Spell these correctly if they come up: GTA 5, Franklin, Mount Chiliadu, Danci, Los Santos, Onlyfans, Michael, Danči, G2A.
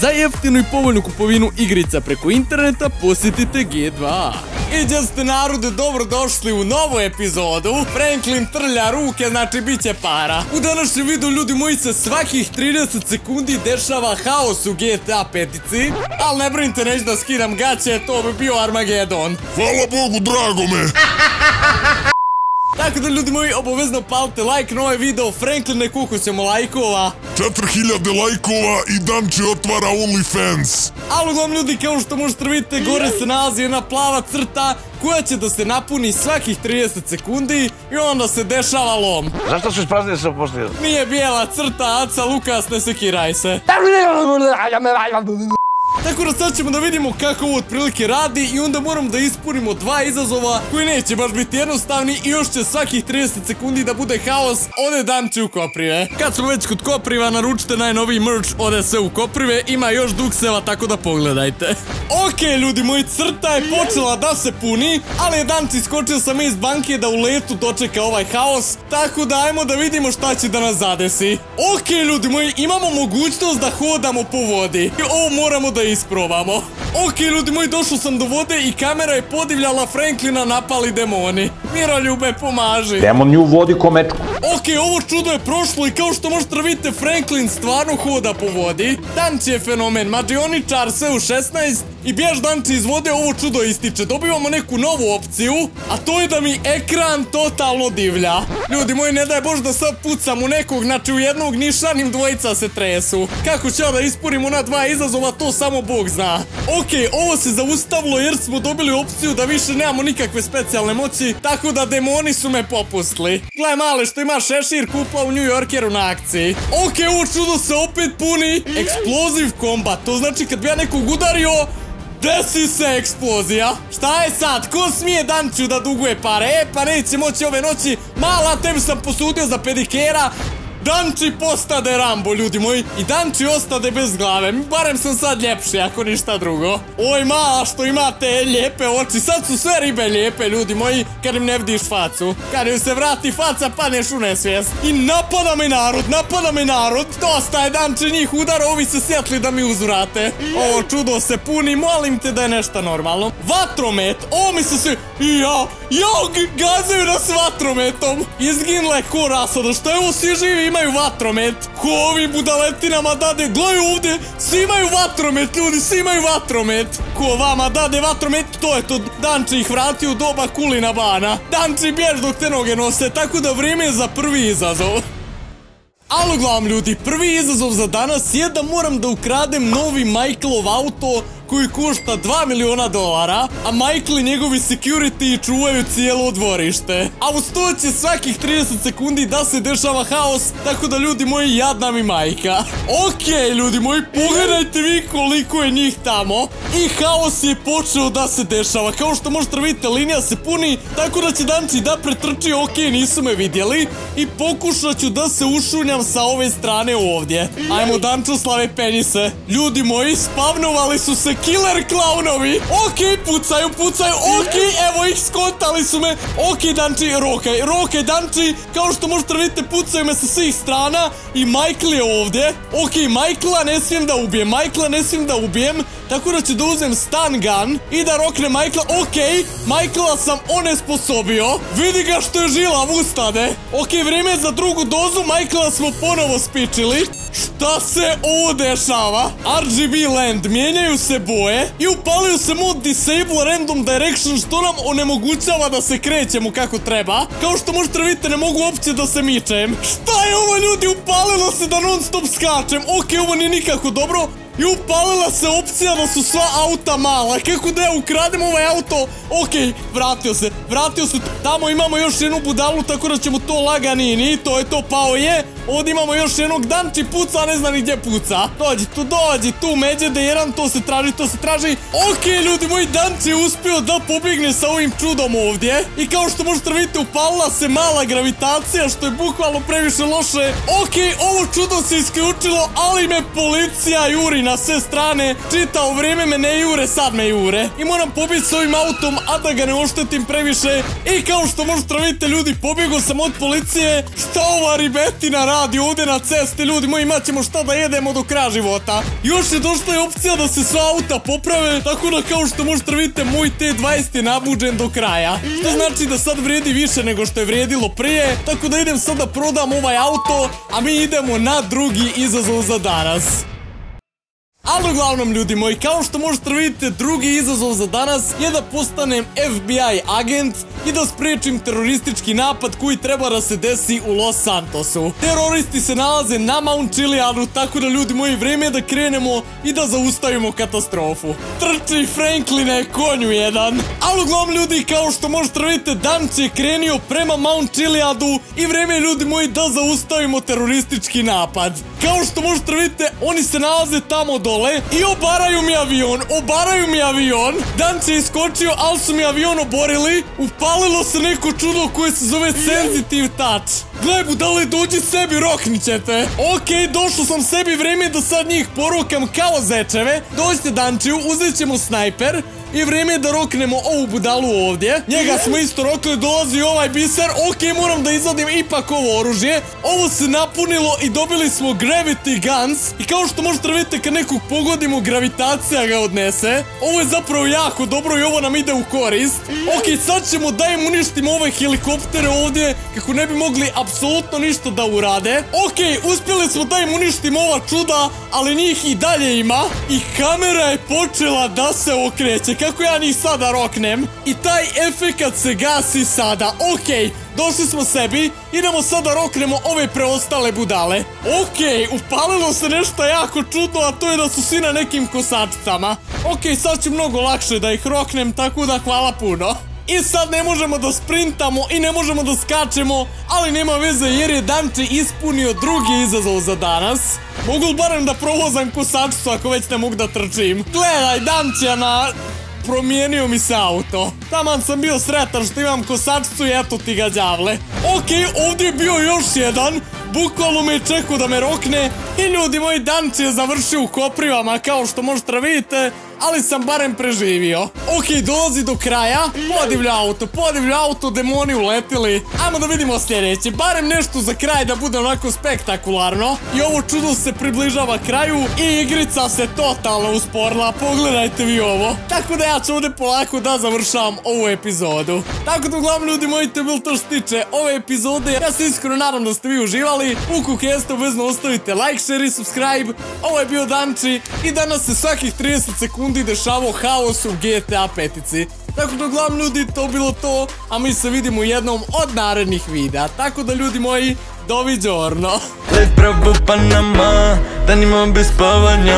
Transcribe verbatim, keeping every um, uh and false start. Za jeftinu i povoljnu kupovinu igrica preko interneta posjetite G dva A. I jeste narodu dobrodošli u novu epizodu. Franklin trlja ruke, znači bit će para. U današnjem videu, ljudi moji, se svakih trideset sekundi dešava haos u G T A pet-ici. Ali ne brinite, neću da skidam gaće, to bi bio Armagedon. Hvala Bogu, drago me. Tako da, ljudi moji, obavezno palite like na ovaj video. Frankline, koliko ćemo lajkova? četiri hiljade lajkova i Danci otvara Onlyfans. Ali uglavnom, ljudi, kao što možete vidjeti, gore se nalazi jedna plava crta koja će da se napuni svakih trideset sekundi i onda se dešava lom. Zašto su ispraznili se poslije? Nije bijela crta, Aca, Lukas, ne sekiraj se. Tako da sad ćemo da vidimo kako ovo otprilike radi i onda moramo da ispunimo dva izazova koji neće baš biti jednostavni i još će svakih trideset sekundi da bude haos. Ode Danci u koprive. Kad smo već kod kopriva, naručite najnoviji merch, ode sve u koprive, ima još dukseva, tako da pogledajte. Okej, ljudi moji, crta je počela da se puni, ali je Danci skočio sam iz banke da u letu dočeka ovaj haos, tako da ajmo da vidimo šta će da nas zadesi. Okej, ljudi moji, imamo mogućnost da hodamo po vodi i ovo moramo da isprobamo. Okej, ljudi moji, došao sam do vode i kamera je podivljala Franklina, napali demoni. Miroljube, pomaži. Demon nju vodi ko mečku. Okej, ovo čudo je prošlo i kao što možete vidite, Franklin stvarno hoda po vodi. Danci je fenomen, mađioničar, sve u šesnaest i bjež Danci iz vode, ovo čudo ističe. Dobivamo neku novu opciju, a to je da mi ekran totalno divlja. Ljudi moji, ne daj Bož da sad pucam u nekog, znači u jednog nišanim, dvojica se tresu. Kako ću ja da ispunim ona dva izazova, to samo Bog zna. Okej, ovo se zaustavilo jer smo dobili opciju da više nemamo nikakve specijalne moći, tako da demoni su me popustili. Gle, male, što ima šešir, kupla u New Yorkeru na akciji. Okej, ovo čudo se opet puni. Explosive combat, to znači kad bi ja nekog udario, desi se eksplozija. Šta je sad? Ko smije Danciu da duguje pare? E, pa neće moći ove noći. Mala, tebi sam posudio za pedikera. Danci postade Rambo, ljudi moji, i Danci ostade bez glave. Barem sam sad ljepši, ako ništa drugo. Oj, mala, što imate lijepe oči. Sad su sve ribe lijepe, ljudi moji, kad im ne vidiš facu. Kad im se vrati faca, padneš u nesvijest. I napada me narod, napada me narod. Dosta je Danci njih udara, ovi se sjetli da mi uzvrate. Ovo čudo se puni, molim te da je nešto normalno. Vatromet, ovo mi se svi... Ja, ja, gazaju nas vatrometom. Izginla je ko rasada, što evo svi živi imaju vatromet. Ko ovim budaletinama dade, gledaju ovdje, svi imaju vatromet, ljudi, svi imaju vatromet. Ko vama dade vatromet, to je to. Danci ih vrati u doba kulina bana. Danci, bjež dok te noge nose, tako da vrijeme je za prvi izazov. Ali uglavnom, ljudi, prvi izazov za danas je da moram da ukradem novi Michaelov auto koji košta dva miliona dolara, a Michael i njegovi security čuvaju cijelo dvorište. A uz to će svakih trideset sekundi da se dešava haos, tako da, ljudi moji, jadna mi majka. Okej, ljudi moji, pogledajte vi koliko je njih tamo. I haos je počeo da se dešava. Kao što možete vidjeti, linija se puni, tako da će Danci da pretrči. Okej, nisu me vidjeli i pokušat ću da se ušunjam sa ove strane ovdje. Ajmo, Dančoslave, penji se. Ljudi moji, spavnovali su se killer klaunovi. Okej, pucaju, pucaju, okej, evo ih, skontali su me. Okej, Danci, rokaj, rokaj, Danci. Kao što možete vidjeti, pucaju me sa svih strana i Michael je ovdje. Okej, Michaela ne smijem da ubijem, Michaela ne smijem da ubijem, tako da ću da uzem stun gun i da rokne Michaela. Okej, Michaela sam onesposobio. Vidi ga što je žilav, ustane. Okej, vrijeme je za drugu dozu, Michaela smo ponovo spičili. Šta se ovo dešava? R G B land, mijenjaju se boje i upalio se mod disable random direction, što nam onemogućava da se krećemo kako treba. Kao što možete vidjeti, ne mogu uopće da se mičem. Šta je ovo, ljudi, upalilo se da non stop skačem. Okej, ovo nije nikako dobro. I upalila se opcija da su sva auta mala. Kako da ja ukradem ovaj auto? Okej, vratio se, vratio se. Tamo imamo još jednu budalu, tako da ćemo to laganini. To je to, pao je. Ovdje imamo još jednog, Danci puca, ne zna ni gdje puca. Dođi tu, dođi tu, međede jedan, to se traži, to se traži. Okej, ljudi moji, Danci je uspio da pobjegne sa ovim čudom ovdje. I kao što možete vidjeti, upalila se mala gravitacija, što je bukvalno previše loše. Okej, ovo čudo se isključilo, ali me policija juri na sve strane. Čitao vrijeme me ne jure, sad me jure. I moram pobjeći s ovim autom, a da ga ne oštetim previše. I kao što možete vidjeti, ljudi, pobjegao sam od policije. Šta ova ribetina radi? radi ovdje na cesti, ljudima imat ćemo šta da jedemo do kraja života. Još je došla je opcija da se sva auta poprave, tako da kao što možete vidite moj T dvadeset je nabuđen do kraja. Što znači da sad vredi više nego što je vrijedilo prije, tako da idem sad da prodam ovaj auto, a mi idemo na drugi izazov za danas. Ali uglavnom ljudi moji, kao što možete vidjeti, drugi izazov za danas je da postanem F B I agent i da spriječim teroristički napad koji treba da se desi u Los Santosu. Teroristi se nalaze na Mount Chiliadu, tako da ljudi moji vrijeme je da krenemo i da zaustavimo katastrofu. Trči Frankline, konju jedan! Ali uglavnom ljudi, kao što možete vidjeti, Danci je krenio prema Mount Chiliadu i vrijeme je ljudi moji da zaustavimo teroristički napad. Kao što možete vidjeti, oni se nalaze tamo do i obaraju mi avion, obaraju mi avion. Danci je iskočio, ali su mi avion oborili. Upalilo se neko čudo koje se zove sensitive touch. Gle budale, dođi sebi, roknit ćete. Okej, došao sam sebi, vrijeme je da sad njih porokam kao zečeve. Dođite Danciju, uzet ćemo snajper i vrijeme je da roknemo ovu budalu ovdje. Njega smo isto rokli, dolazi ovaj biser. Okej, moram da izvadim ipak ovo oružje. Ovo se napunilo i dobili smo gravity guns. I kao što možete vidjeti, kad nekog pogodimo, gravitacija ga odnese. Ovo je zapravo jako dobro i ovo nam ide u korist. Okej, sad ćemo da im uništimo ove helikoptere ovdje, kako ne bi mogli apsolutno ništa da urade. Okej, uspjeli smo da im uništimo ova čuda, ali njih i dalje ima. I kamera je počela da se okreće, kako ja njih sada roknem. I taj efekat se gasi sada. Okej, došli smo sebi. Idemo sada roknemo ove preostale budale. Okej, upalilo se nešto jako čudno, a to je da su svi na nekim kosačicama. Okej, sad će mnogo lakše da ih roknem, tako da hvala puno. I sad ne možemo da sprintamo i ne možemo da skačemo, ali nema veze jer je Danci ispunio drugi izazov za danas. Mogu li barem da provozam kosačicu ako već ne mogu da trčim? Gledaj Dancija na... Promijenio mi se auto. Taman sam bio sretan što imam kosačicu i eto ti ga đavle. Okej, ovdje je bio još jedan. Bukvalno me je čekao da me rokne. I ljudi moji, Danci je završio u koprivama kao što možete vidite, ali sam barem preživio. Okej, dolazi do kraja. Podivlja auto, podivlja auto, demoni uletili. Ajmo da vidimo sljedeće. Barem nešto za kraj da bude onako spektakularno. I ovo čudo se približava kraju i igrica se totalno usporila. Pogledajte vi ovo. Tako da ja ću ovdje polako da završavam ovu epizodu. Tako da uglavnom ljudi moji, to je bilo to što tiče ove epizode. Ja se iskreno nadam da ste vi uživali. Ukoliko jeste, obvezno ostavite like, share i subscribe. Ovo je bio Danci i danas se svakih trideset sekundi i dešavao haos u G T A pet. Tako da uglavnom ljudi, to bilo to, a mi se vidimo u jednom od narednih videa. Tako da ljudi moji, doviđorno. Lej pravo Panama, danima bez spavanja.